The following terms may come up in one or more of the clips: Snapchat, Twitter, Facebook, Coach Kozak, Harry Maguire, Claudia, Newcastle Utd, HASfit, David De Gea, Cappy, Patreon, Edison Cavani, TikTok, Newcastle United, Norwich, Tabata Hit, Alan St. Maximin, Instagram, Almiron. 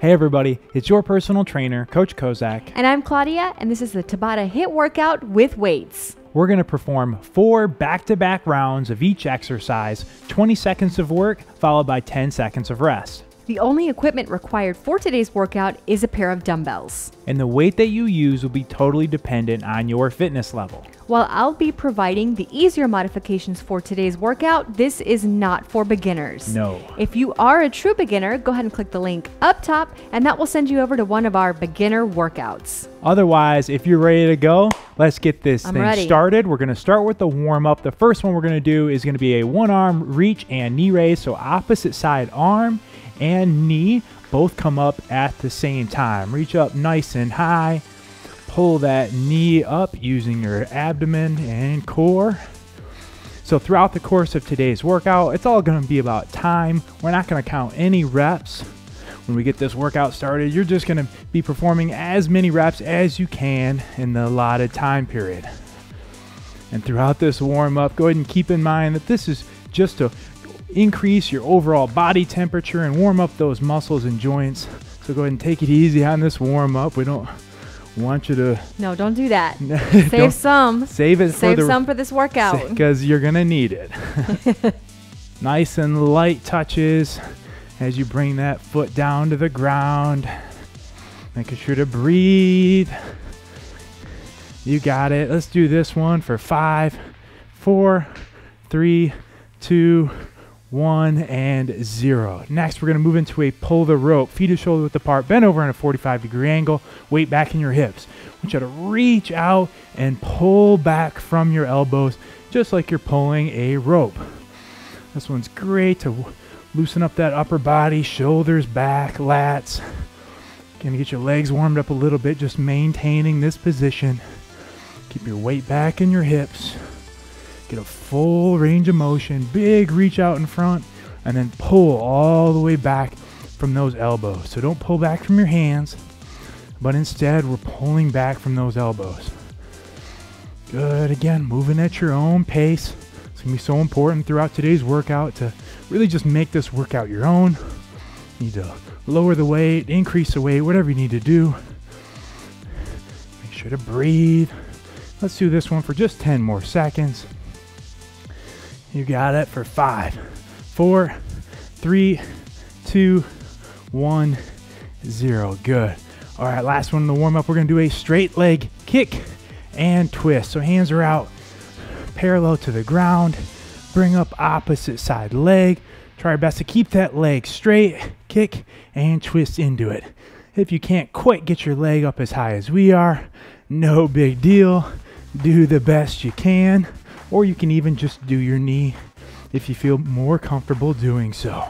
Hey everybody, it's your personal trainer, Coach Kozak. And I'm Claudia, and this is the Tabata Hit workout with weights. We're gonna perform 4 back-to-back rounds of each exercise, 20 seconds of work, followed by 10 seconds of rest. The only equipment required for today's workout is a pair of dumbbells. And the weight that you use will be totally dependent on your fitness level. While I'll be providing the easier modifications for today's workout, this is not for beginners. No. If you are a true beginner, go ahead and click the link up top, and that will send you over to one of our beginner workouts. Otherwise, if you're ready to go, let's get this thing started. We're gonna start with the warm up. The first one we're gonna do is gonna be a one arm reach and knee raise, so opposite side arm and knee both come up at the same time. Reach up nice and high. Pull that knee up using your abdomen and core. So throughout the course of today's workout, it's all gonna be about time. We're not gonna count any reps. When we get this workout started, you're just gonna be performing as many reps as you can in the allotted time period. And throughout this warm-up, go ahead and keep in mind that this is just to increase your overall body temperature and warm up those muscles and joints. So go ahead and take it easy on this warm-up. We don't want you to don't do that. save some for this workout, because you're gonna need it. Nice and light touches as you bring that foot down to the ground, making sure to breathe. You got it. Let's do this one for 5, 4, 3, 2, 1, and 0. Next, we're gonna move into a pull the rope. Feet and shoulder width apart, bend over in a 45-degree angle, weight back in your hips. I want you to reach out and pull back from your elbows, just like you're pulling a rope. This one's great to loosen up that upper body, shoulders back, lats. Gonna get your legs warmed up a little bit, just maintaining this position. Keep your weight back in your hips. Get a full range of motion, big reach out in front, and then pull all the way back from those elbows. So don't pull back from your hands, but instead we're pulling back from those elbows. Good, again, moving at your own pace. It's gonna be so important throughout today's workout to really just make this workout your own. You need to lower the weight, increase the weight, whatever you need to do. Make sure to breathe. Let's do this one for just 10 more seconds. You got it for 5, 4, 3, 2, 1, 0. Good. All right, last one in the warm-up. We're gonna do a straight leg kick and twist. So hands are out parallel to the ground. Bring up opposite side leg. Try your best to keep that leg straight. Kick and twist into it. If you can't quite get your leg up as high as we are, no big deal. Do the best you can. Or you can even just do your knee if you feel more comfortable doing so.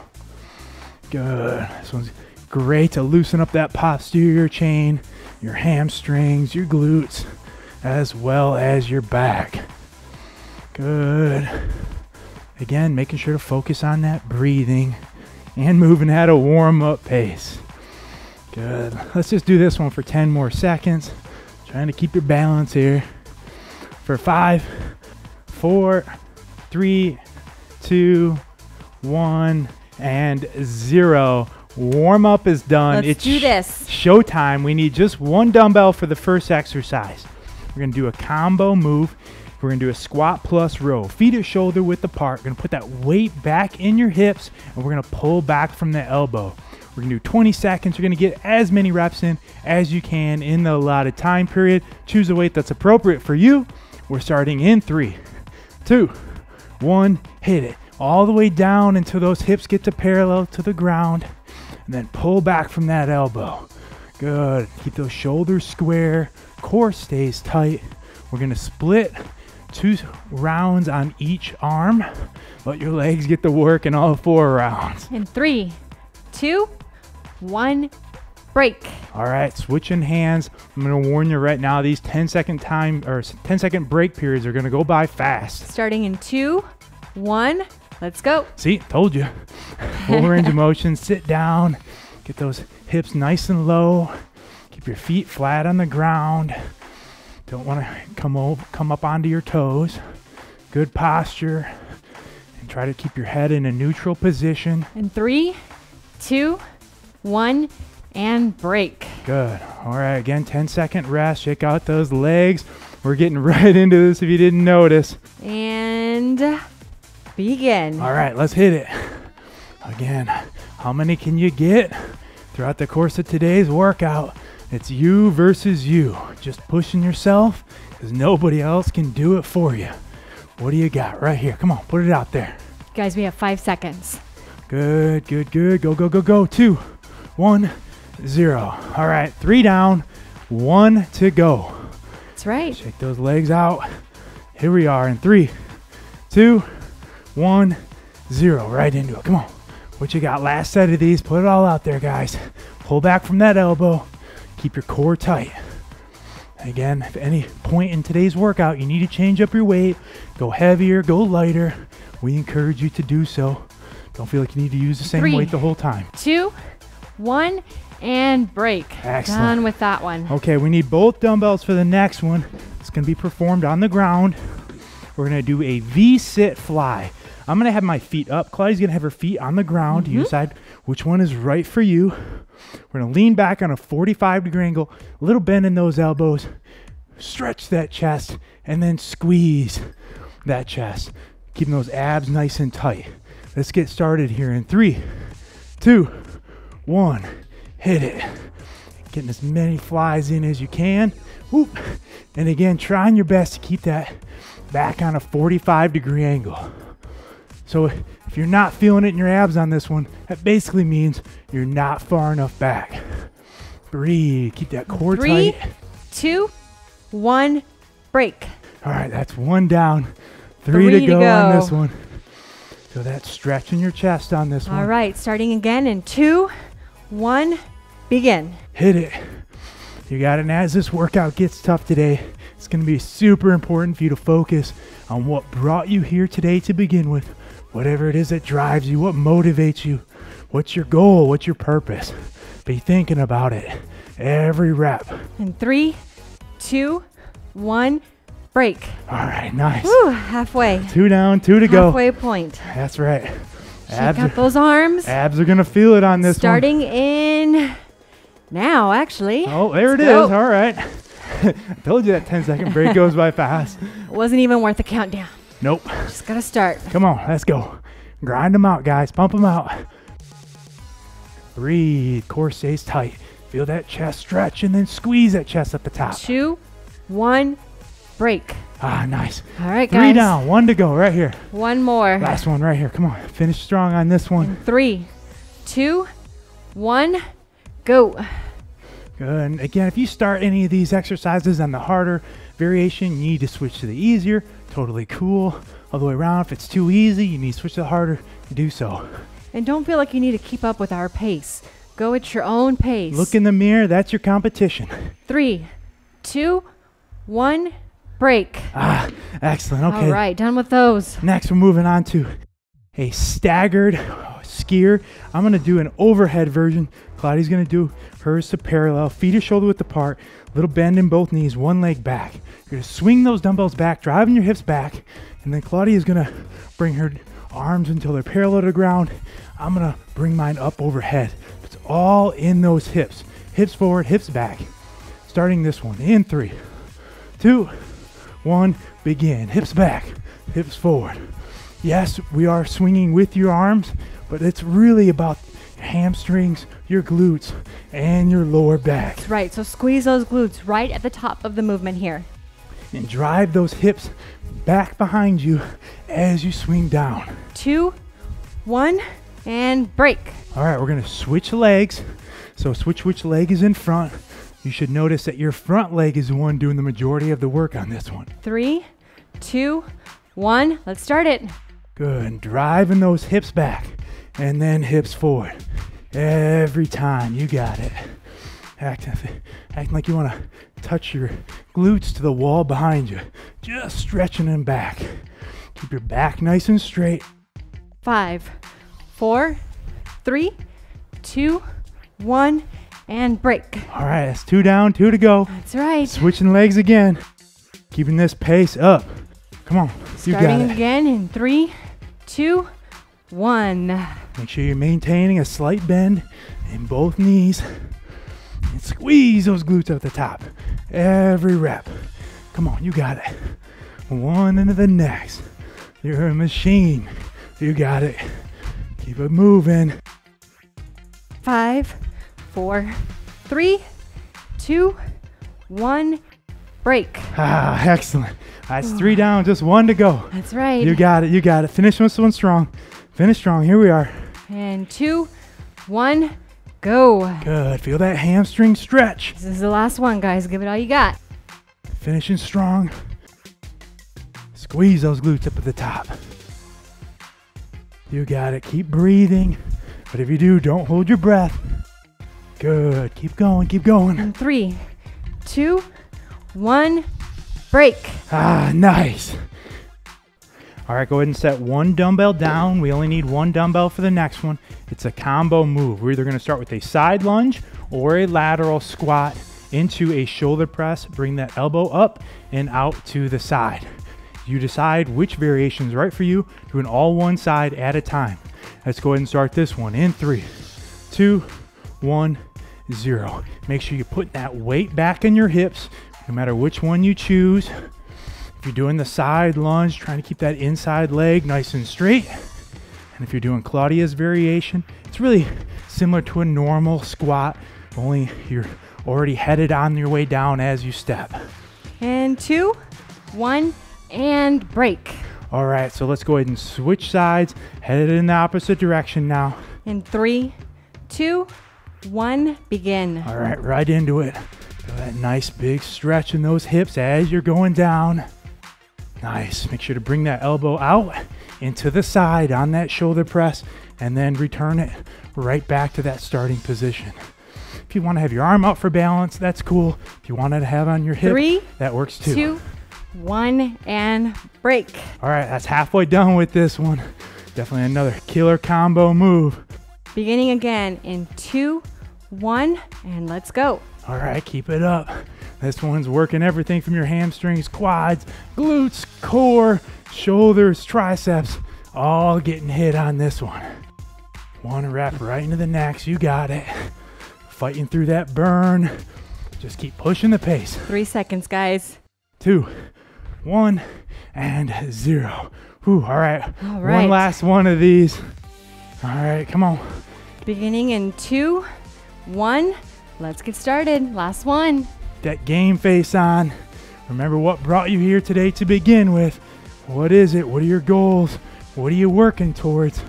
Good. This one's great to loosen up that posterior chain, your hamstrings, your glutes, as well as your back. Good. Again, making sure to focus on that breathing and moving at a warm-up pace. Good. Let's just do this one for 10 more seconds. Trying to keep your balance here. For 5, 4, 3, 2, 1, and 0. Warm up is done. Let's do this. Show time. We need just one dumbbell for the first exercise. We're gonna do a combo move. We're gonna do a squat plus row. Feet at shoulder width apart. We're gonna put that weight back in your hips, and we're gonna pull back from the elbow. We're gonna do 20 seconds. You're gonna get as many reps in as you can in the allotted time period. Choose a weight that's appropriate for you. We're starting in 3, 2, 1, hit it. All the way down until those hips get to parallel to the ground, and then pull back from that elbow. Good, keep those shoulders square, core stays tight. We're gonna split 2 rounds on each arm, but your legs get to work in all 4 rounds. In 3, 2, 1, break. All right, switching hands. I'm gonna warn you right now, these 10-second time or 10-second break periods are gonna go by fast. Starting in 2, 1, let's go. See, told you. Full range of motion, sit down, get those hips nice and low, keep your feet flat on the ground. Don't wanna come up onto your toes. Good posture. And try to keep your head in a neutral position. In 3, 2, 1, and break. Good. All right, again, 10-second rest. Shake out those legs. We're getting right into this if you didn't notice. And begin. All right, let's hit it. Again, how many can you get throughout the course of today's workout? It's you versus you. Just pushing yourself because nobody else can do it for you. What do you got right here? Come on, put it out there. Guys, we have 5 seconds. Good, good, good. Go, go, go, go. 2, 1, 0. All right, 3 down, 1 to go. That's right. Shake those legs out. Here we are in 3, 2, 1, 0. Right into it. Come on. What you got? Last set of these. Put it all out there, guys. Pull back from that elbow. Keep your core tight. Again, if at any point in today's workout you need to change up your weight, go heavier, go lighter, we encourage you to do so. Don't feel like you need to use the same weight the whole time. 2, 1, and break. Excellent. Done with that one. Okay, we need both dumbbells for the next one. It's gonna be performed on the ground. We're gonna do a V-sit fly. I'm gonna have my feet up. Claudia's gonna have her feet on the ground. You decide which one is right for you. We're gonna lean back on a 45-degree angle, a little bend in those elbows, stretch that chest, and then squeeze that chest, keeping those abs nice and tight. Let's get started here in 3, 2, 1, hit it. Getting as many flies in as you can. Whoop. And again, trying your best to keep that back on a 45-degree angle. So if you're not feeling it in your abs on this one, that basically means you're not far enough back. Breathe, keep that core tight. 3, 2, 1, break. All right, that's 1 down, 3 to go on this one. So that's stretching your chest on this one. All right, starting again in 2, 1, begin. Hit it. You got it. And as this workout gets tough today, it's gonna be super important for you to focus on what brought you here today to begin with. Whatever it is that drives you, what motivates you, what's your goal, what's your purpose. Be thinking about it every rep. And 3, 2, 1, break. All right, nice. Woo, halfway. 2 down, 2 to go. Halfway point. That's right. Shake out those arms. Abs are gonna feel it on this one. Starting in now, actually. Oh, there it is. All right. I told you that 10-second break goes by fast. It wasn't even worth a countdown. Nope. Just gotta start. Come on, let's go. Grind them out, guys. Pump them out. Breathe. Core stays tight. Feel that chest stretch and then squeeze that chest at the top. 2, 1, break. Ah, nice. All right, guys. 3 down, 1 to go right here. 1 more. Last one right here. Come on, finish strong on this one. And 3, 2, 1, go. Good. And again, if you start any of these exercises on the harder variation, you need to switch to the easier. Totally cool. All the way around. If it's too easy, you need to switch to the harder. Do so. And don't feel like you need to keep up with our pace. Go at your own pace. Look in the mirror. That's your competition. 3, 2, 1, break. Ah, excellent. Okay. All right, done with those. Next, we're moving on to a staggered skier. I'm going to do an overhead version. Claudia's going to do hers to parallel, feet to shoulder width apart, little bend in both knees, one leg back. You're going to swing those dumbbells back, driving your hips back, and then Claudia is going to bring her arms until they're parallel to the ground. I'm going to bring mine up overhead. It's all in those hips. Hips forward, hips back. Starting this one in 3, 2, 1, begin. Hips back, hips forward. Yes, we are swinging with your arms, but it's really about your hamstrings, your glutes, and your lower back. That's right, so squeeze those glutes right at the top of the movement here. And drive those hips back behind you as you swing down. 2, 1, and break. All right, we're gonna switch legs. So switch which leg is in front. You should notice that your front leg is the one doing the majority of the work on this one. 3, 2, 1, let's start it. Good, and driving those hips back and then hips forward. Every time, you got it. Acting like you wanna touch your glutes to the wall behind you. Just stretching them back. Keep your back nice and straight. 5, 4, 3, 2, 1, and break. All right, that's 2 down, 2 to go. That's right. Switching legs again. Keeping this pace up. Come on, you got it. Starting again in 3, 2, 1. Make sure you're maintaining a slight bend in both knees. and squeeze those glutes at the top. Every rep. Come on, you got it. One into the next. You're a machine. You got it. Keep it moving. 5, 4, 3, 2, 1. Break. Ah, excellent. That's 3 down, just 1 to go. That's right. You got it. You got it. Finish this one strong. Finish strong. Here we are. And 2, 1, go. Good. Feel that hamstring stretch. This is the last one, guys. Give it all you got. Finishing strong. Squeeze those glutes up at the top. You got it. Keep breathing. But if you do, don't hold your breath. Good. Keep going. Keep going. And 3, 2, 1, break. Ah, nice. All right, go ahead and set one dumbbell down. We only need one dumbbell for the next one. It's a combo move. We're either gonna start with a side lunge or a lateral squat into a shoulder press. Bring that elbow up and out to the side. You decide which variation is right for you. Doing all one side at a time. Let's go ahead and start this one in 3, 2, 1, 0. Make sure you put that weight back in your hips, no matter which one you choose. If you're doing the side lunge, trying to keep that inside leg nice and straight. And if you're doing Claudia's variation, it's really similar to a normal squat, only you're already headed on your way down as you step. And 2, 1, and break. All right, so let's go ahead and switch sides, headed in the opposite direction now. In 3, 2, 1, begin. All right, right into it. Feel that nice big stretch in those hips as you're going down. Nice. Make sure to bring that elbow out into the side on that shoulder press and then return it right back to that starting position. If you want to have your arm out for balance, that's cool. If you want to have on your hip, that works too. 3, 2, 1, and break. All right, that's halfway done with this one. Definitely another killer combo move. Beginning again in 2, 1, and let's go. All right, keep it up. This one's working everything from your hamstrings, quads, glutes, core, shoulders, triceps, all getting hit on this one. One rep right into the next. You got it. Fighting through that burn. Just keep pushing the pace. 3 seconds, guys. 2, 1, and 0. Whew, all right. One last one of these. All right, come on. Beginning in 2, 1. Let's get started. Last one. That game face on. Remember what brought you here today to begin with. What is it? What are your goals? What are you working towards?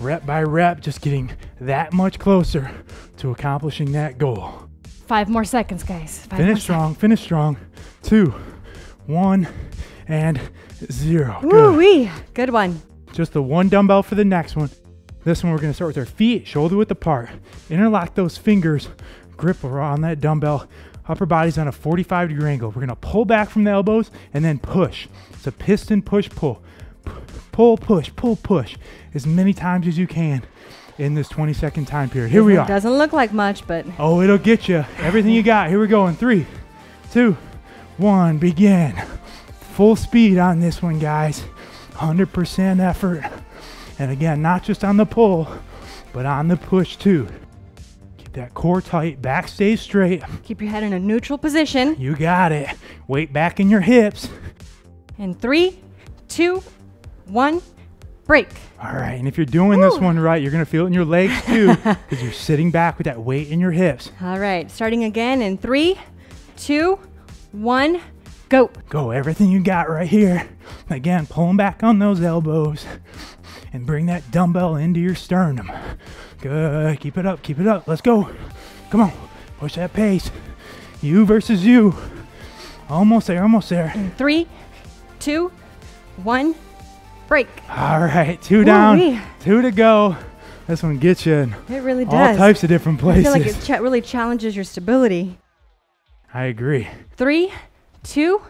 Rep by rep, just getting that much closer to accomplishing that goal. 5 more seconds, guys. 5 finish strong. Finish strong. 2, 1, and 0. Woo-wee. Good one. Just the one dumbbell for the next one. This one, we're going to start with our feet shoulder width apart. Interlock those fingers. Grip on that dumbbell, upper body's on a 45-degree angle. We're gonna pull back from the elbows and then push. It's a piston push pull. Pull, push, pull, push as many times as you can in this 20-second time period. Here we are. It doesn't look like much, but... oh, it'll get you. Everything you got. Here we go in 3, 2, 1, begin. Full speed on this one, guys. 100% effort. And again, not just on the pull, but on the push too. That core tight, back stays straight. Keep your head in a neutral position. You got it. Weight back in your hips. And 3, 2, 1, break. All right, and if you're doing this one right, you're gonna feel it in your legs too, because you're sitting back with that weight in your hips. All right, starting again in 3, 2, 1, go. Go, everything you got right here. Again, pulling back on those elbows and bring that dumbbell into your sternum. Good, keep it up, keep it up. Let's go. Come on, push that pace. You versus you. Almost there, almost there. And 3, 2, 1, break. All right, 2 down, wee. 2 to go. This one gets you in it really does. All types of different places. I feel like it really challenges your stability. I agree. 3, 2,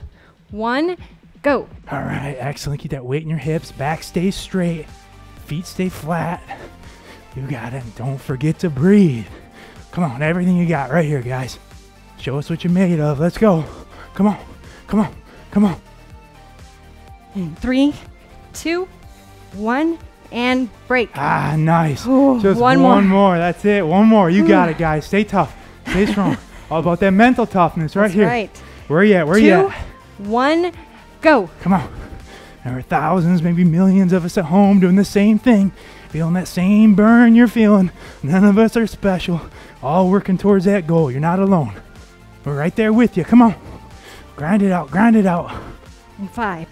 1, go. All right, excellent. Keep that weight in your hips. Back stays straight. Feet stay flat. You got it. Don't forget to breathe. Come on, everything you got right here, guys. Show us what you're made of. Let's go. Come on, come on, come on. And 3, 2, 1, and break. Ah, nice. Ooh, just one more. That's it. One more. You got it, guys. Stay tough. Stay strong. All about that mental toughness right here. That's right. Where are you at? Where are you at? 2, 1, go. Come on. There are thousands, maybe millions of us at home doing the same thing, feeling that same burn you're feeling. None of us are special. All working towards that goal. You're not alone. We're right there with you. Come on. Grind it out. Grind it out. In 5,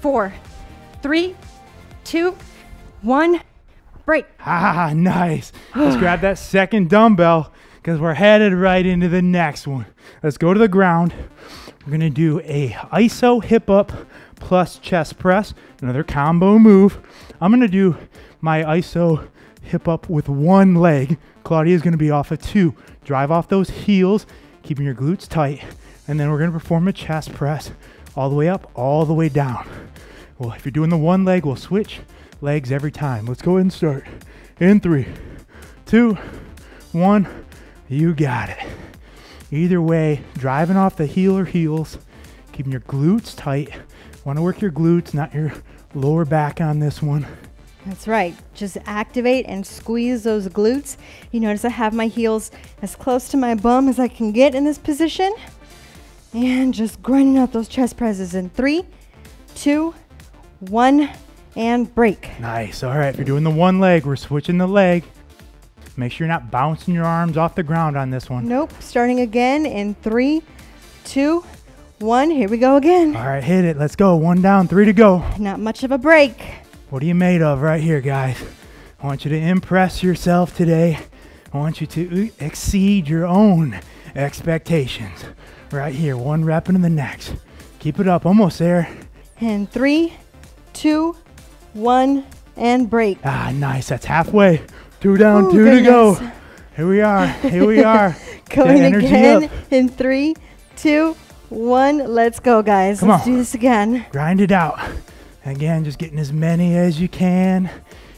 4, 3, 2, 1, break. Ah, nice. Let's grab that second dumbbell because we're headed right into the next one. Let's go to the ground. We're going to do a iso hip up plus chest press, another combo move. I'm going to do my iso hip up with one leg. Claudia is going to be off of 2. Drive off those heels, keeping your glutes tight. And then we're going to perform a chest press all the way up, all the way down. Well, if you're doing the one leg, we'll switch legs every time. Let's go ahead and start in 3, 2, 1. You got it. Either way, driving off the heel or heels, keeping your glutes tight. Want to work your glutes, not your lower back on this one. That's right. Just activate and squeeze those glutes. You notice I have my heels as close to my bum as I can get in this position. And just grinding out those chest presses in 3, 2, 1, and break. Nice. All right, if you're doing the one leg, we're switching the leg. Make sure you're not bouncing your arms off the ground on this one. Nope. Starting again in 3, 2, 1. Here we go again. All right, hit it. Let's go. 1 down, 3 to go. Not much of a break. What are you made of right here, guys? I want you to impress yourself today. I want you to exceed your own expectations. Right here, 1 rep into the next. Keep it up, almost there. And 3, 2, 1, and break. Ah, nice. That's halfway. 2 down, 2 to go. Here we are. Here we are. Going again in 3, 2, 1. Let's go, guys. Let's do this again. Grind it out. Again, just getting as many as you can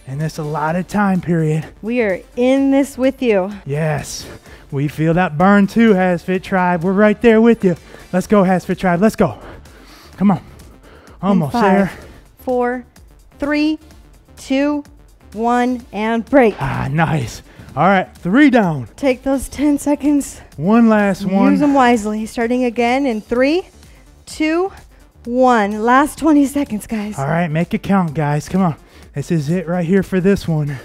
in this allotted time period. We are in this with you. Yes. We feel that burn too, HASfit Tribe. We're right there with you. Let's go, HASfit Tribe. Let's go. Come on. Almost there. 4, 3, 2, 1, and break. Ah, nice. All right, 3 down. Take those 10 seconds. 1 last one. Use them wisely. Starting again in 3, 2, 1. Last 20 seconds, guys. All right, make it count, guys. Come on. This is it right here for this one.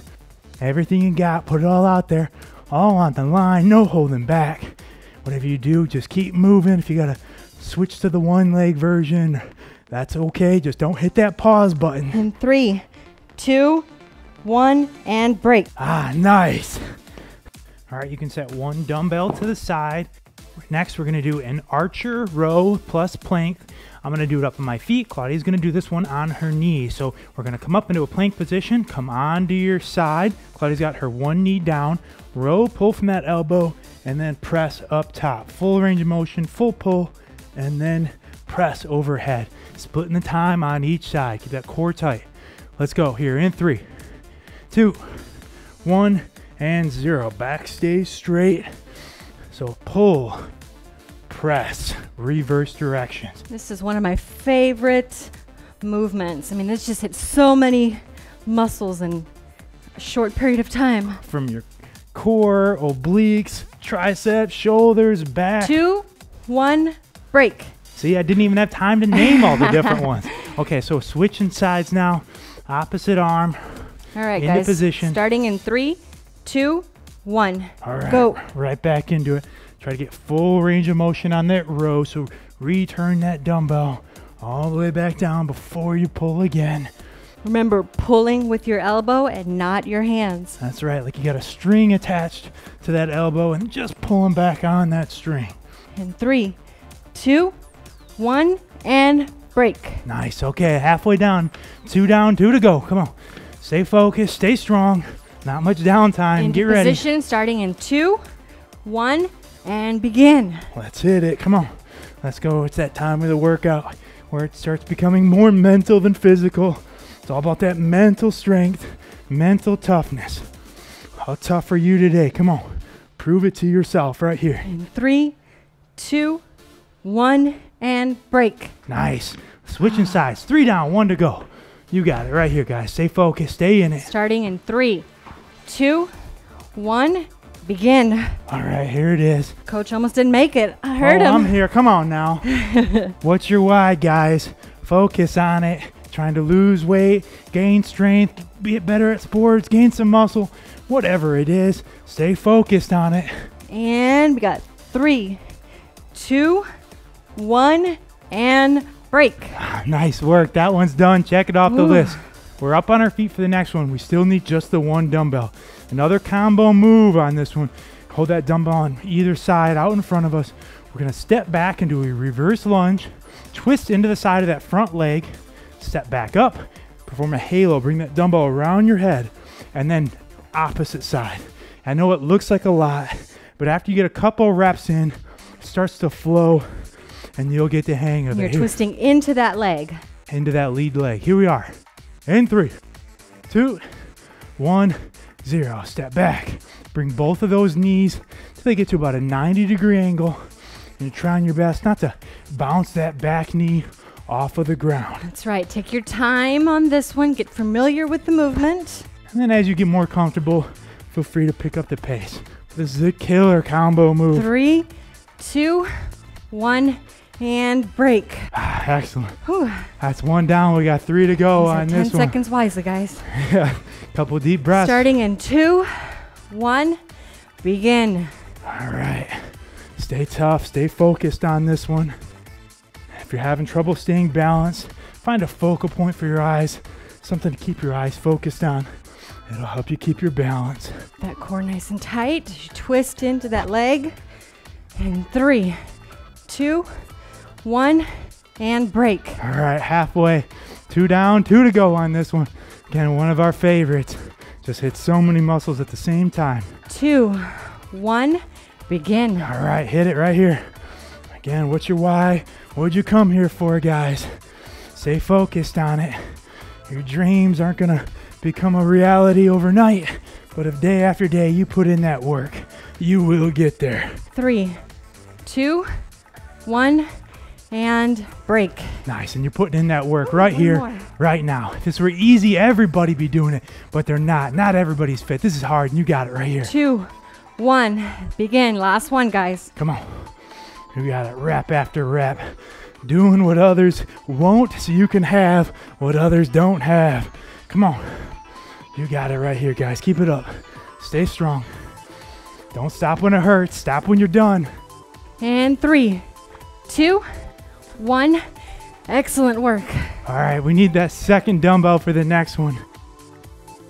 Everything you got, put it all out there. All on the line, no holding back. Whatever you do, just keep moving. If you gotta switch to the one leg version, that's okay. Just don't hit that pause button. In 3, 2, 1, and break. Ah, nice. All right, you can set 1 dumbbell to the side. Next, we're gonna do an archer row plus plank. I'm gonna do it up on my feet. Claudia's gonna do this one on her knee. So we're gonna come up into a plank position, come onto your side. Claudia's got her one knee down. Row, pull from that elbow, and then press up top. Full range of motion, full pull, and then press overhead. Splitting the time on each side. Keep that core tight. Let's go here in 3, 2, 1, and 0. Back stays straight. So pull, press, reverse directions. This is one of my favorite movements. I mean, this just hits so many muscles in a short period of time. From your core, obliques, triceps, shoulders, back. 2, 1, break. See, I didn't even have time to name all the different ones. Okay, so switching sides now. Opposite arm. All right, guys. Into position. Starting in 3, 2, 1. All right. Go. Right back into it. Try to get full range of motion on that row. So return that dumbbell all the way back down before you pull again. Remember, pulling with your elbow and not your hands. That's right. Like you got a string attached to that elbow and just pulling back on that string. In 3, 2, 1, and break. Nice. Okay. Halfway down. 2 to go. Come on. Stay focused. Stay strong. Not much downtime. Into get ready. Position starting in 2, 1, and begin. Let's hit it. Come on. Let's go. It's that time of the workout where it starts becoming more mental than physical. It's all about that mental strength, mental toughness. How tough are you today? Come on. Prove it to yourself right here. In 3, 2, 1, and break. Nice. Switching sides. 3 down, 1 to go. You got it right here, guys. Stay focused. Stay in it. Starting in 3, 2, 1, begin. All right, here it is. Coach almost didn't make it. I heard him. I'm here. Come on now. What's your why, guys? Focus on it. Trying to lose weight, gain strength, be better at sports, gain some muscle, whatever it is, stay focused on it. And we got 3, 2, 1, and break. Nice work. That one's done. Check it off the list. We're up on our feet for the next one. We still need just the one dumbbell. Another combo move on this one. Hold that dumbbell on either side out in front of us. We're going to step back and do a reverse lunge, twist into the side of that front leg, step back up, perform a halo, bring that dumbbell around your head, and then opposite side. I know it looks like a lot, but after you get a couple reps in, it starts to flow and you'll get the hang of it. You're twisting into that leg. Into that lead leg. Here we are. In 3, 2, 1, 0. Step back. Bring both of those knees till they get to about a 90-degree angle. And you're trying your best not to bounce that back knee off of the ground. That's right. Take your time on this one. Get familiar with the movement. And then as you get more comfortable, feel free to pick up the pace. This is a killer combo move. 3, 2, 1, and break. Excellent. Whew. That's one down. We got 3 to go on this one. 10 seconds wisely, guys. Yeah. Couple deep breaths. Starting in 2, 1, begin. All right. Stay tough. Stay focused on this one. If you're having trouble staying balanced, find a focal point for your eyes, something to keep your eyes focused on. It'll help you keep your balance. That core nice and tight. You twist into that leg. And 3, 2, 1, and break. All right, halfway. 2 down, 2 to go on this one. Again, one of our favorites. Just hit so many muscles at the same time. 2, 1, begin. All right, hit it right here. Again, what's your why? What'd you come here for, guys? Stay focused on it. Your dreams aren't gonna become a reality overnight, but if day after day you put in that work, you will get there. 3, 2, 1, and break. Nice, and you're putting in that work right here, right now. If this were easy, everybody'd be doing it, but they're not. Not everybody's fit. This is hard, and you got it right here. 2, 1, begin. Last one, guys. Come on. You got it, rep after rep. Doing what others won't so you can have what others don't have. Come on. You got it right here, guys. Keep it up. Stay strong. Don't stop when it hurts. Stop when you're done. And 3, 2, 1. Excellent work. All right. We need that second dumbbell for the next one.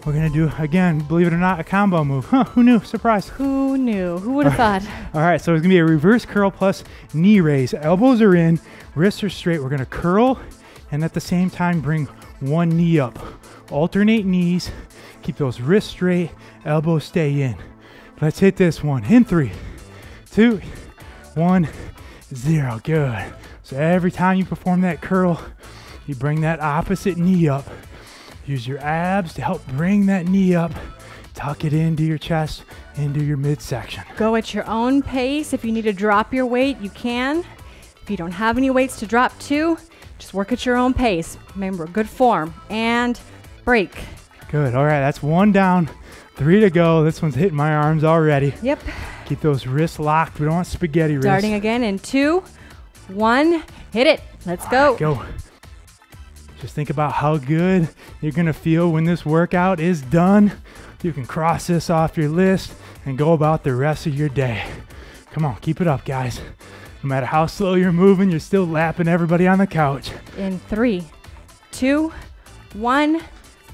We're going to do, again, believe it or not, a combo move. Huh, who knew? Surprise. Who knew? Who would have thought? All right, so it's going to be a reverse curl plus knee raise. Elbows are in, wrists are straight. We're going to curl and at the same time bring one knee up. Alternate knees. Keep those wrists straight. Elbows stay in. Let's hit this one. In 3, 2, 1, 0. Good. So every time you perform that curl, you bring that opposite knee up. Use your abs to help bring that knee up. Tuck it into your chest, into your midsection. Go at your own pace. If you need to drop your weight, you can. If you don't have any weights to drop to, just work at your own pace. Remember, good form. And break. Good. All right, that's one down, 3 to go. This one's hitting my arms already. Yep. Keep those wrists locked. We don't want spaghetti wrists. Starting again in 2, 1. Hit it. Let's go. Right, go. Just think about how good you're gonna feel when this workout is done. You can cross this off your list and go about the rest of your day. Come on, keep it up, guys. No matter how slow you're moving, you're still lapping everybody on the couch. In 3, 2, 1,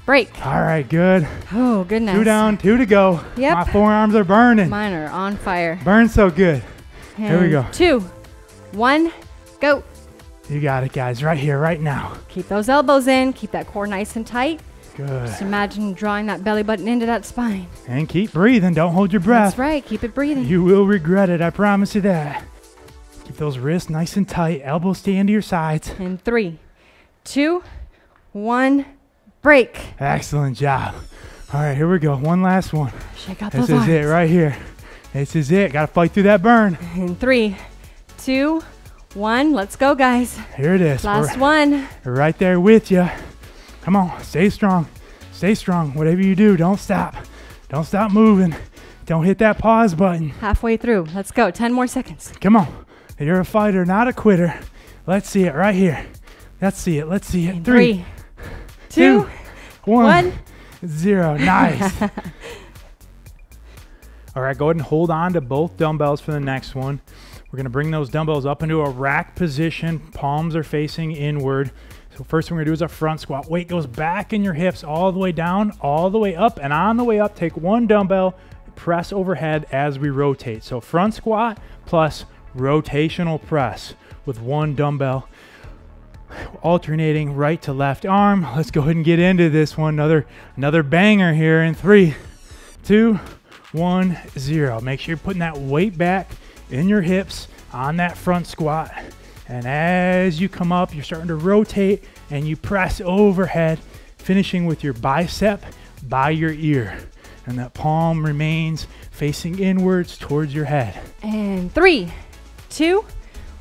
break. All right, good. Oh, goodness. 2 down, 2 to go. Yep. My forearms are burning. Mine are on fire. Burn so good. And here we go. 2, 1, go. You got it, guys, right here, right now. Keep those elbows in. Keep that core nice and tight. Good. Just imagine drawing that belly button into that spine. And keep breathing. Don't hold your breath. That's right. Keep it breathing. You will regret it. I promise you that. Keep those wrists nice and tight. Elbows stay into your sides. And 3, 2, 1, break. Excellent job. All right, here we go. One last one. Shake out those arms. This is it right here. This is it. Got to fight through that burn. And 3, 2, 1, let's go, guys. Here it is. Last one. Right there with you. Come on, stay strong. Stay strong. Whatever you do, don't stop. Don't stop moving. Don't hit that pause button. Halfway through. Let's go. 10 more seconds. Come on. You're a fighter, not a quitter. Let's see it right here. Let's see it. Let's see it. Three, two, one, zero. Nice. All right, go ahead and hold on to both dumbbells for the next one. We're going to bring those dumbbells up into a rack position. Palms are facing inward. So first thing we're going to do is a front squat. Weight goes back in your hips all the way down, all the way up, and on the way up, take one dumbbell, press overhead as we rotate. So front squat plus rotational press with one dumbbell, alternating right to left arm. Let's go ahead and get into this one. Another banger here in 3, 2, 1, 0. Make sure you're putting that weight back in your hips on that front squat. And as you come up, you're starting to rotate and you press overhead, finishing with your bicep by your ear. And that palm remains facing inwards towards your head. And 3, 2,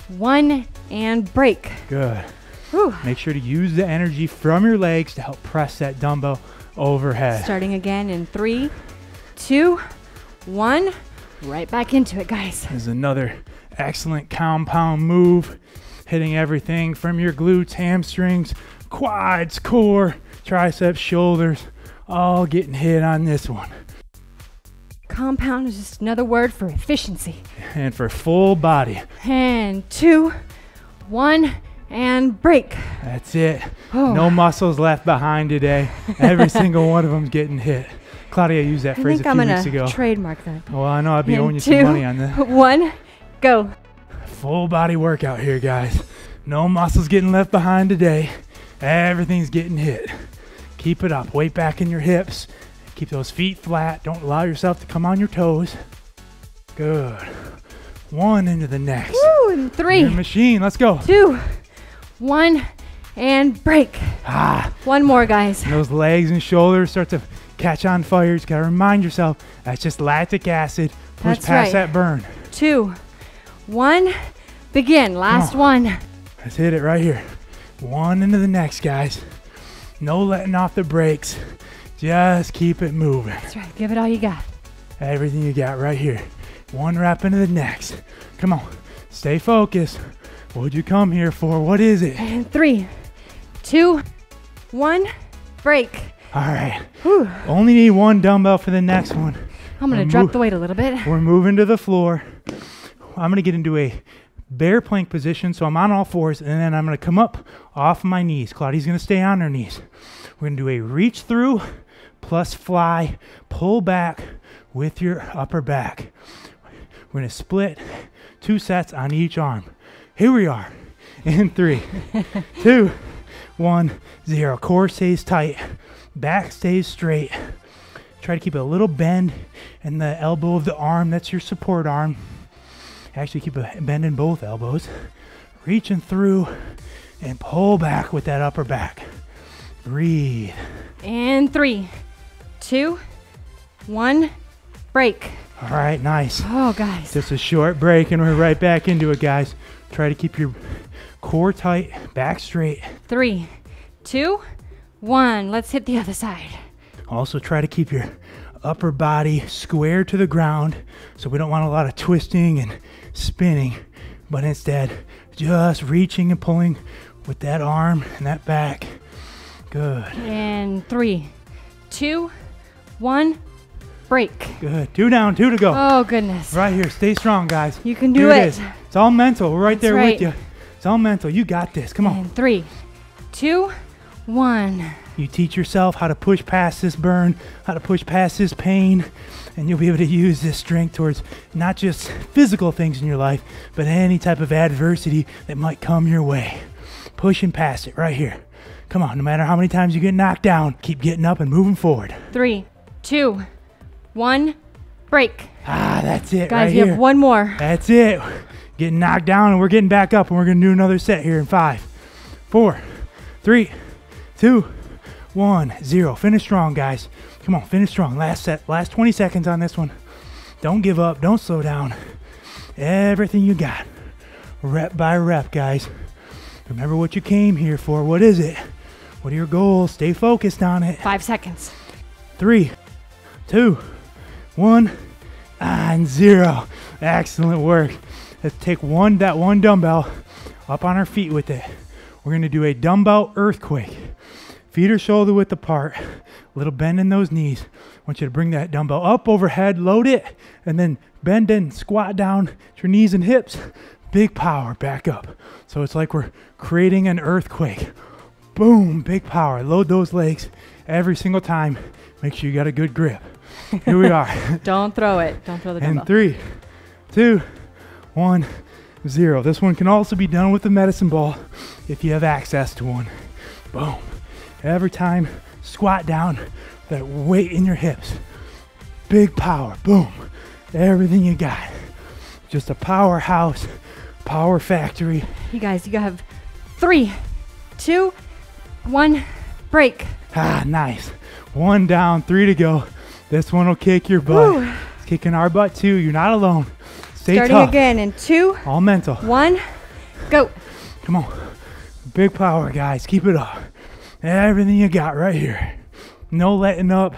1, and break. Good. Whew. Make sure to use the energy from your legs to help press that dumbbell overhead. Starting again in 3, 2, 1. Right back into it, guys. This is another excellent compound move, hitting everything from your glutes, hamstrings, quads, core, triceps, shoulders, all getting hit on this one. Compound is just another word for efficiency. And for full body. And 2, 1, and break. That's it. Oh. No muscles left behind today. Every single one of them's getting hit. Claudia used that phrase a few weeks ago. I think I'm gonna trademark that. Well, I know I'd be owing you some money on that. 2, 1, go. Full body workout here, guys. No muscles getting left behind today. Everything's getting hit. Keep it up. Weight back in your hips. Keep those feet flat. Don't allow yourself to come on your toes. Good. One into the next. Woo, and 3. Your machine. Let's go. 2, 1, and break. Ah. One more, guys. And those legs and shoulders start to catch on fire. You gotta remind yourself that's just lactic acid. Push past that burn. 2, 1, begin. Last one. Let's hit it right here. One into the next, guys. No letting off the brakes. Just keep it moving. That's right. Give it all you got. Everything you got right here. One rep into the next. Come on. Stay focused. What'd you come here for? What is it? And 3, 2, 1, break. All right. Whew. Only need one dumbbell for the next one. I'm going to drop the weight a little bit. We're moving to the floor. I'm going to get into a bear plank position, so I'm on all fours, and then I'm going to come up off my knees. Claudia's going to stay on her knees. We're going to do a reach through plus fly, pull back with your upper back. We're going to split 2 sets on each arm. Here we are in 3, 2, 1, 0. Core stays tight. Back stays straight. Try to keep a little bend in the elbow of the arm. That's your support arm. Actually keep a bend in both elbows. Reaching through and pull back with that upper back. Breathe. And 3, 2, 1, break. All right, nice. Oh, guys. Just a short break and we're right back into it, guys. Try to keep your core tight, back straight. 3, 2, 1, let's hit the other side. Also try to keep your upper body square to the ground, so we don't want a lot of twisting and spinning, but instead just reaching and pulling with that arm and that back. Good. And 3, 2, 1, break. Good. 2 down, 2 to go. Oh, goodness. Right here. Stay strong, guys. You can do it. It's all mental. We're right there with you. It's all mental. You got this. Come on. And 3, 2, 1. You teach yourself how to push past this burn, how to push past this pain, and you'll be able to use this strength towards not just physical things in your life, but any type of adversity that might come your way. Pushing past it right here. Come on, no matter how many times you get knocked down, keep getting up and moving forward. 3, 2, 1, break. Ah, that's it. Guys, you have one more. That's it. Getting knocked down and we're getting back up, and we're gonna do another set here in 5, 4, 3, 2, 1, 0. Finish strong, guys. Come on, finish strong. Last set, last 20 seconds on this one. Don't give up, don't slow down. Everything you got. Rep by rep, guys. Remember what you came here for. What is it? What are your goals? Stay focused on it. 5 seconds. 3, 2, 1, and 0. Excellent work. Let's take that one dumbbell up on our feet with it. We're gonna do a dumbbell earthquake. Feet are shoulder width apart. Little bend in those knees. I want you to bring that dumbbell up overhead, load it, and then bend and squat down to your knees and hips. Big power, back up. So it's like we're creating an earthquake. Boom, big power. Load those legs every single time. Make sure you got a good grip. Here we are. Don't throw it. Don't throw the dumbbell. And 3, 2, 1, 0. This one can also be done with a medicine ball if you have access to one. Boom. Every time, squat down, that weight in your hips. Big power, boom. Everything you got. Just a powerhouse, power factory. You guys, you have 3, 2, 1, break. Ah, nice. 1 down, 3 to go. This one will kick your butt. Woo. It's kicking our butt too. You're not alone. Stay tough. Starting again in 2. All mental. 1, go. Come on. Big power, guys. Keep it up. Everything you got right here. No letting up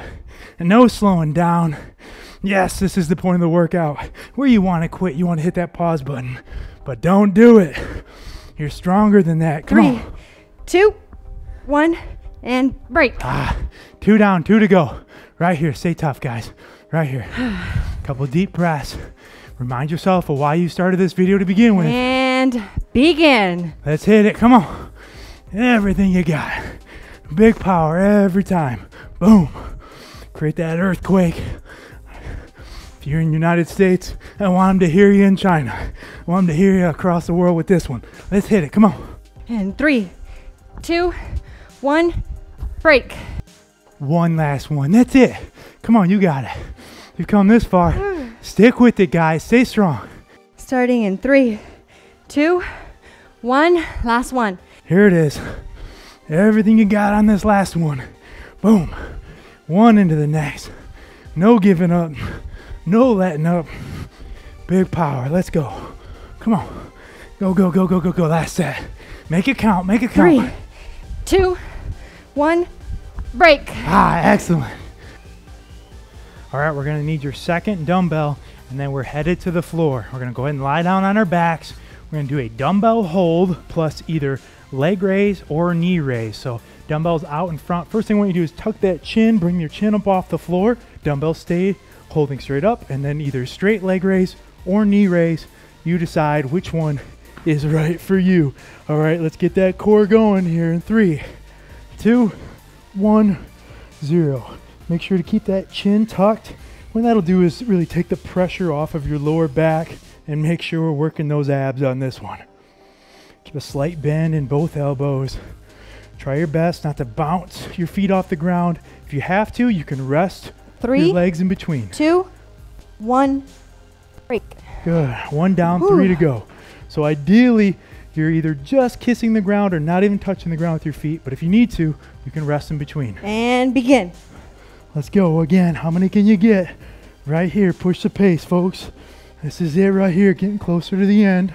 and no slowing down. Yes, this is the point of the workout where you want to quit. You want to hit that pause button, but don't do it. You're stronger than that. Come on. 3, 2, 1, and break. Ah, 2 down, 2 to go. Right here. Stay tough, guys. Right here. Couple deep breaths. Remind yourself of why you started this video to begin with. And begin. Let's hit it. Come on. Everything you got. Big power every time. Boom. Create that earthquake. If you're in the United States, I want them to hear you in China. I want them to hear you across the world with this one. Let's hit it. Come on. And 3, 2, 1, break. 1 last one. That's it. Come on, you got it. You've come this far. Stick with it, guys. Stay strong. Starting in 3, 2, 1. Last one. Here it is. Everything you got on this last one. Boom. 1 into the next. No giving up. No letting up. Big power. Let's go. Come on. Go, go, go, go, go, go. Last set. Make it count. Make it count. 3, 2, 1, break. Ah, excellent. All right, we're going to need your second dumbbell, and then we're headed to the floor. We're going to go ahead and lie down on our backs. We're going to do a dumbbell hold plus either leg raise or knee raise. So dumbbells out in front. First thing I want you to do is tuck that chin, bring your chin up off the floor. Dumbbell stay holding straight up, and then either straight leg raise or knee raise. You decide which one is right for you. All right, let's get that core going here in 3, 2, 1, 0. Make sure to keep that chin tucked. What that'll do is really take the pressure off of your lower back and make sure we're working those abs on this one. Keep a slight bend in both elbows. Try your best not to bounce your feet off the ground. If you have to, you can rest your legs in between. 3, 2, 1, break. Good. 1 down, 3 to go. So ideally, you're either just kissing the ground or not even touching the ground with your feet. But if you need to, you can rest in between. And begin. Let's go again. How many can you get? Right here. Push the pace, folks. This is it right here. Getting closer to the end.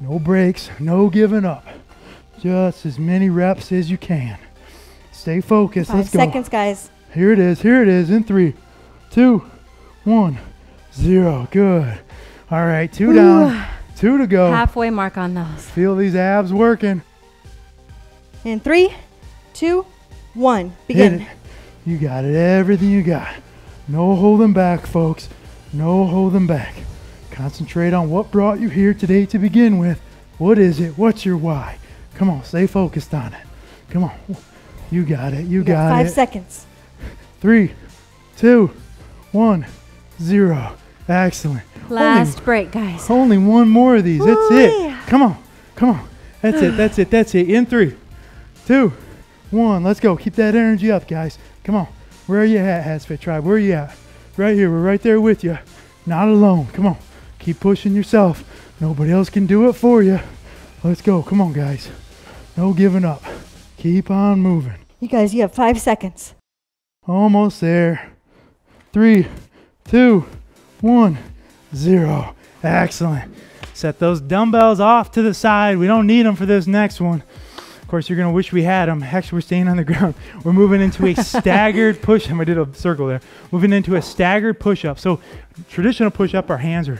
No breaks. No giving up. Just as many reps as you can. Stay focused. 5 Let's go. 5 seconds, guys. Here it is. Here it is. In 3, 2, 1, 0. Good. All right. 2 down. 2 to go. Halfway mark on those. Feel these abs working. And 3, 2, 1. Begin. You got it. Everything you got. No holding back, folks. No holding back. Concentrate on what brought you here today to begin with. What is it? What's your why? Come on. Stay focused on it. Come on. You got it. You got it. 5 seconds. 3, 2, 1, 0. Excellent. Last break, guys. Only 1 more of these. Woo, that's it. Come on. Come on. That's it. That's it. That's it. In 3, 2, 1. Let's go. Keep that energy up, guys. Come on. Where are you at, HASfit Tribe? Where are you at? Right here. We're right there with you. Not alone. Come on. Keep pushing yourself. Nobody else can do it for you. Let's go. Come on, guys. No giving up. Keep on moving. You guys, you have 5 seconds. Almost there. 3, 2, 1, 0. Excellent. Set those dumbbells off to the side. We don't need them for this next one. course, you're going to wish we had them. Actually, we're staying on the ground. We're moving into a staggered push-up. I did a circle there. Moving into a staggered push-up. So traditional push-up, our hands are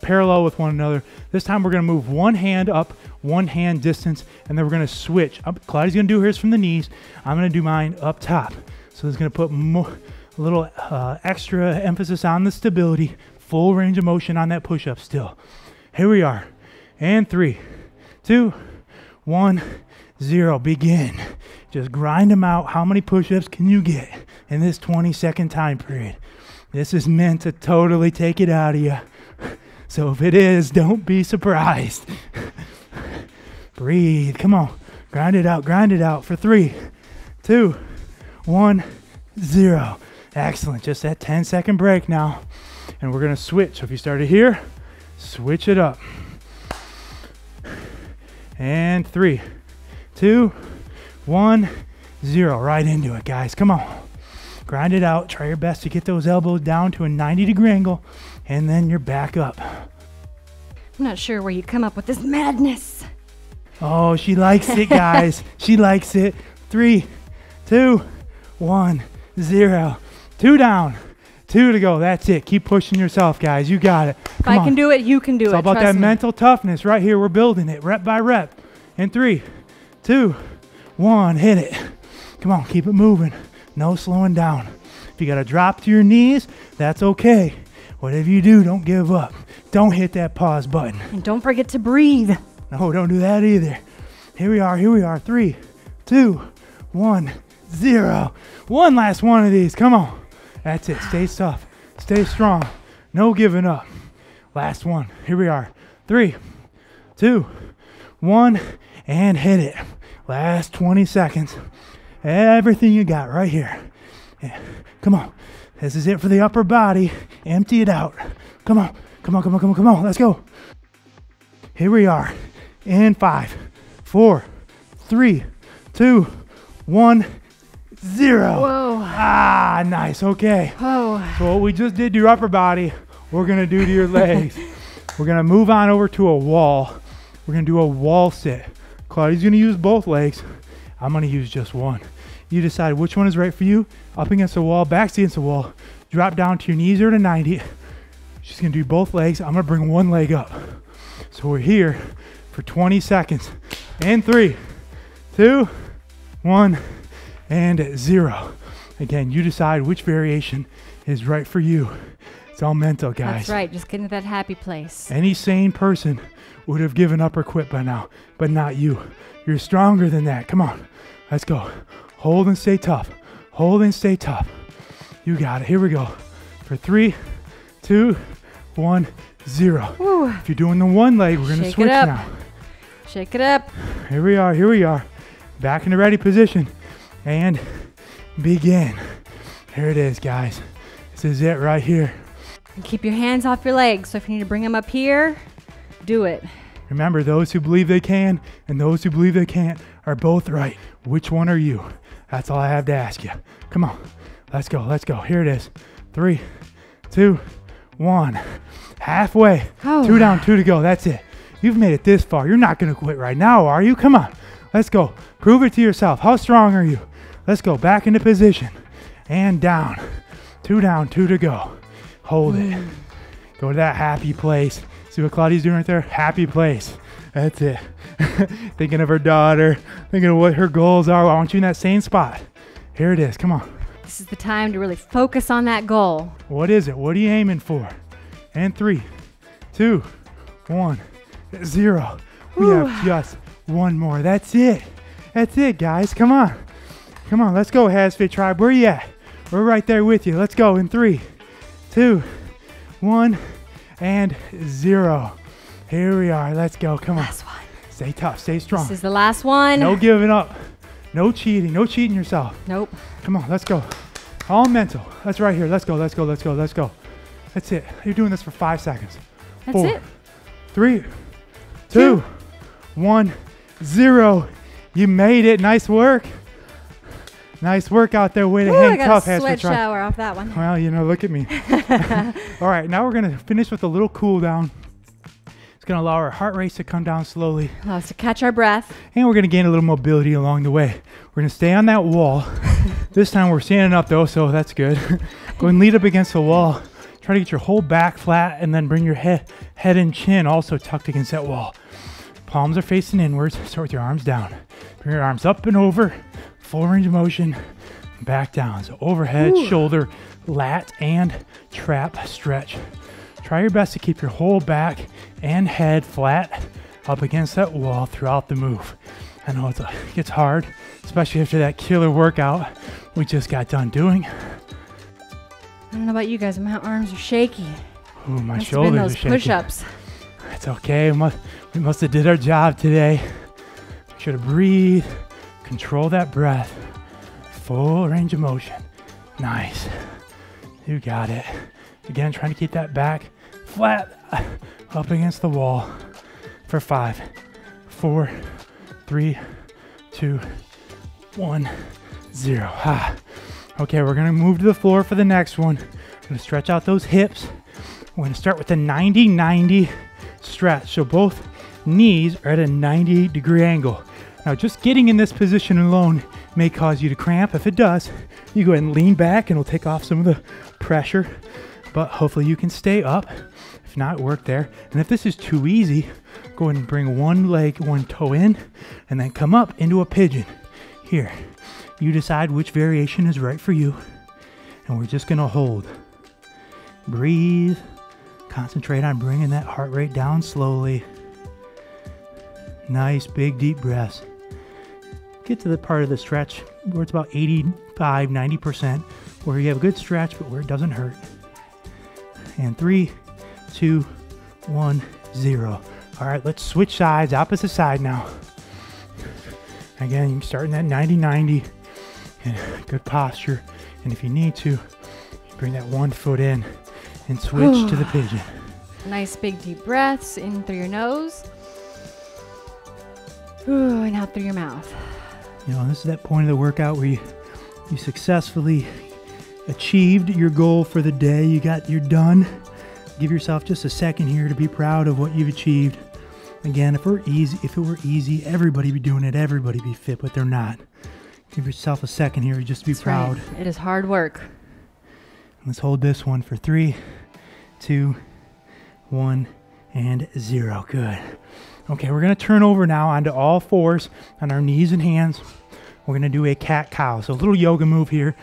parallel with one another. This time, we're going to move one hand up, one hand distance, and then we're going to switch. Claudia's going to do hers from the knees. I'm going to do mine up top. So it's going to put more, a little extra emphasis on the stability, full range of motion on that push-up still. Here we are. And 3, 2, 1, 0, begin. Just grind them out. How many push-ups can you get in this 20-second time period? This is meant to totally take it out of you. So if it is, don't be surprised. Breathe, come on. Grind it out for 3, 2, 1, 0. Excellent, just that 10-second break now. And we're gonna switch. So if you started here, switch it up. And 3, 2, 1, 0. Right into it, guys. Come on. Grind it out. Try your best to get those elbows down to a 90-degree angle, and then you're back up. I'm not sure where you come up with this madness. Oh, she likes it, guys. She likes it. 3, 2, 1, 0. 2 down. 2 to go. That's it. Keep pushing yourself, guys. You got it. Come on. I can do it. You can do it. It's all about that mental toughness right here. We're building it rep by rep. And 3, 2, 1, hit it. Come on. Keep it moving. No slowing down. If you got to drop to your knees, that's okay. Whatever you do, don't give up. Don't hit that pause button. And don't forget to breathe. No, don't do that either. Here we are. Here we are. 3, 2, 1, 0. One last one of these. Come on. That's it. Stay tough. Stay strong. No giving up. Last one. Here we are. 3, 2, 1, and hit it. Last 20 seconds. Everything you got right here. Yeah. Come on. This is it for the upper body. Empty it out. Come on. Come on, come on, come on, come on. Let's go. Here we are. In 5, 4, 3, 2, 1. 0. Whoa. Ah, nice. Okay. Whoa. So what we just did to your upper body, we're going to do to your legs. We're going to move on over to a wall. We're going to do a wall sit. Claudia's going to use both legs. I'm going to use just one. You decide which one is right for you. Up against the wall, back against the wall. Drop down to your knees or to 90. She's going to do both legs. I'm going to bring one leg up. So we're here for 20 seconds. And 3, 2, 1. And 0. Again, you decide which variation is right for you. It's all mental, guys. That's right. Just get into that happy place. Any sane person would have given up or quit by now, but not you. You're stronger than that. Come on. Let's go. Hold and stay tough. Hold and stay tough. You got it. Here we go. For 3, 2, 1, 0. Woo. If you're doing the one leg, we're going to switch now. Shake it up. Here we are. Here we are. Back in the ready position. And begin. Here it is, guys. This is it right here. And keep your hands off your legs. So if you need to bring them up here, do it. Remember, those who believe they can and those who believe they can't are both right. Which one are you? That's all I have to ask you. Come on. Let's go. Let's go. Here it is. 3, 2, 1. Halfway. Oh. 2 down, 2 to go. That's it. You've made it this far. You're not going to quit right now, are you? Come on. Let's go. Prove it to yourself. How strong are you? Let's go back into position and down. 2 down, 2 to go. Hold it. Go to that happy place. See what Claudia's doing right there? Happy place. That's it. Thinking of her daughter, thinking of what her goals are. I want you in that same spot. Here it is. Come on. This is the time to really focus on that goal. What is it? What are you aiming for? And 3, 2, 1, 0. We have just one more. That's it. That's it, guys. Come on. Come on. Let's go, HASfit Tribe. Where you at? We're right there with you. Let's go in 3, 2, 1, and 0. Here we are. Let's go. Come on. Last one. Stay tough. Stay strong. This is the last one. No giving up. No cheating. No cheating yourself. Nope. Come on. Let's go. All mental. That's right here. Let's go. Let's go. Let's go. Let's go. That's it. You're doing this for 5 seconds. That's it. 3, 2, 1, 0. You made it. Nice work. Nice work out there. Way to hang tough. I got a sweat shower off that one. Well, you know, look at me. All right, now we're going to finish with a little cool down. It's going to allow our heart rate to come down slowly. Allow us to catch our breath. And we're going to gain a little mobility along the way. We're going to stay on that wall. This time we're standing up though, so that's good. Go and lean up against the wall. Try to get your whole back flat and then bring your head and chin also tucked against that wall. Palms are facing inwards. Start with your arms down. Bring your arms up and over. Full range of motion. Back down. So overhead, ooh, shoulder, lat, and trap stretch. Try your best to keep your whole back and head flat up against that wall throughout the move. I know it gets hard, especially after that killer workout we just got done doing. I don't know about you guys, but my arms are shaky. Ooh, my shoulders are shaky. Push-ups. It's okay. We must have did our job today. Make sure to breathe. Control that breath. Full range of motion. Nice. You got it. Again, trying to keep that back flat up against the wall for 5, 4, 3, 2, 1, 0. Ah. Okay, we're gonna move to the floor for the next one. We're gonna stretch out those hips. We're gonna start with the 90-90 stretch. So both knees are at a 90-degree angle. Now just getting in this position alone may cause you to cramp. If it does, you go ahead and lean back and it'll take off some of the pressure. But hopefully you can stay up. If not, work there. And if this is too easy, go ahead and bring one leg, one toe in, and then come up into a pigeon. Here, you decide which variation is right for you. And we're just gonna hold. Breathe. Concentrate on bringing that heart rate down slowly. Nice, big, deep breaths. Get to the part of the stretch where it's about 85, 90%, where you have a good stretch, but where it doesn't hurt. And 3, 2, 1, 0. All right, let's switch sides, opposite side now. Again, you can start in that 90-90 and good posture. And if you need to, bring that one foot in and switch to the pigeon. Nice big deep breaths in through your nose. Ooh, and out through your mouth. You know, this is that point of the workout where you successfully achieved your goal for the day. You're done. Give yourself just a second here to be proud of what you've achieved. Again, if it were easy, everybody'd be doing it. Everybody'd be fit, but they're not. Give yourself a second here just to be proud. Right. It is hard work. Let's hold this one for 3, 2, 1, and 0. Good. Okay, we're gonna turn over now onto all fours on our knees and hands. We're gonna do a cat cow. So a little yoga move here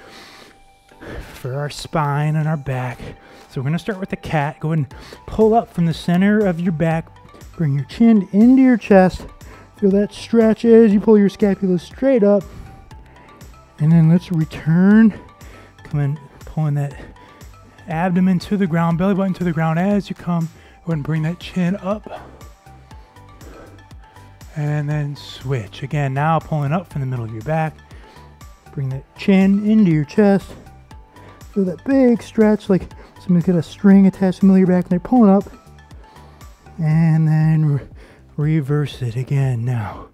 for our spine and our back. So we're gonna start with the cat. Go ahead and pull up from the center of your back. Bring your chin into your chest. Feel that stretch as you pull your scapula straight up. And then let's return. Come in, pulling that abdomen to the ground, belly button to the ground as you come. Go ahead and bring that chin up. And then switch. Again, now pulling up from the middle of your back. Bring that chin into your chest. Feel that big stretch like somebody's got a string attached to the middle of your back and they're pulling up. And then reverse it again now.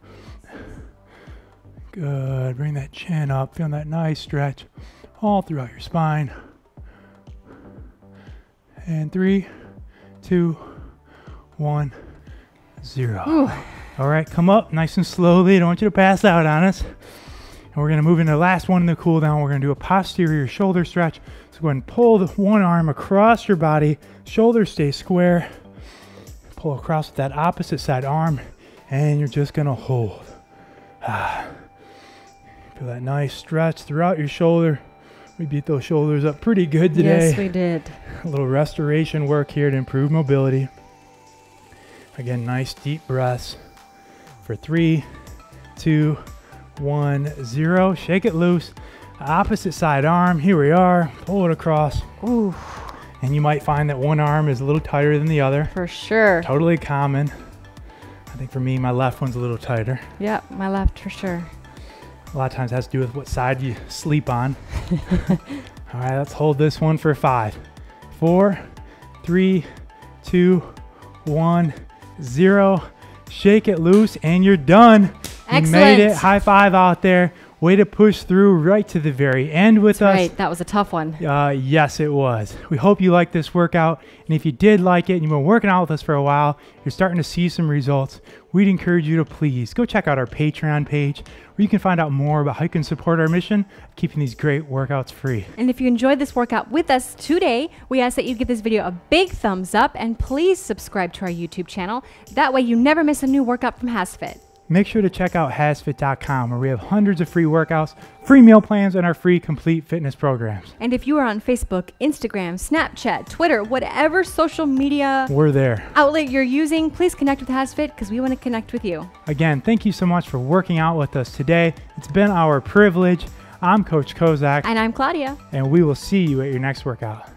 Good. Bring that chin up. Feeling that nice stretch all throughout your spine. And 3, 2, 1, 0. Ooh. All right, come up nice and slowly. I don't want you to pass out on us. And we're gonna move into the last one in the cool down. We're gonna do a posterior shoulder stretch. So go ahead and pull the one arm across your body. Shoulders stay square. Pull across with that opposite side arm and you're just gonna hold. Ah. Feel that nice stretch throughout your shoulder. We beat those shoulders up pretty good today. Yes, we did. A little restoration work here to improve mobility. Again, nice deep breaths. For 3, 2, 1, 0. Shake it loose. Opposite side arm. Here we are. Pull it across. Ooh. And you might find that one arm is a little tighter than the other. For sure. Totally common. I think for me, my left one's a little tighter. Yeah, my left for sure. A lot of times it has to do with what side you sleep on. All right, let's hold this one for 5, 4, 3, 2, 1, 0. Shake it loose and you're done. Excellent. You made it. High five out there. Way to push through right to the very end with us. Right, that was a tough one. Yes, it was. We hope you liked this workout. And if you did like it and you've been working out with us for a while, you're starting to see some results, we'd encourage you to please go check out our Patreon page where you can find out more about how you can support our mission of keeping these great workouts free. And if you enjoyed this workout with us today, we ask that you give this video a big thumbs up and please subscribe to our YouTube channel. That way you never miss a new workout from HASfit. Make sure to check out HASfit.com where we have hundreds of free workouts, free meal plans, and our free complete fitness programs. And if you are on Facebook, Instagram, Snapchat, Twitter, whatever social media outlet you're using, please connect with HASfit because we want to connect with you. Again, thank you so much for working out with us today. It's been our privilege. I'm Coach Kozak. And I'm Claudia. And we will see you at your next workout.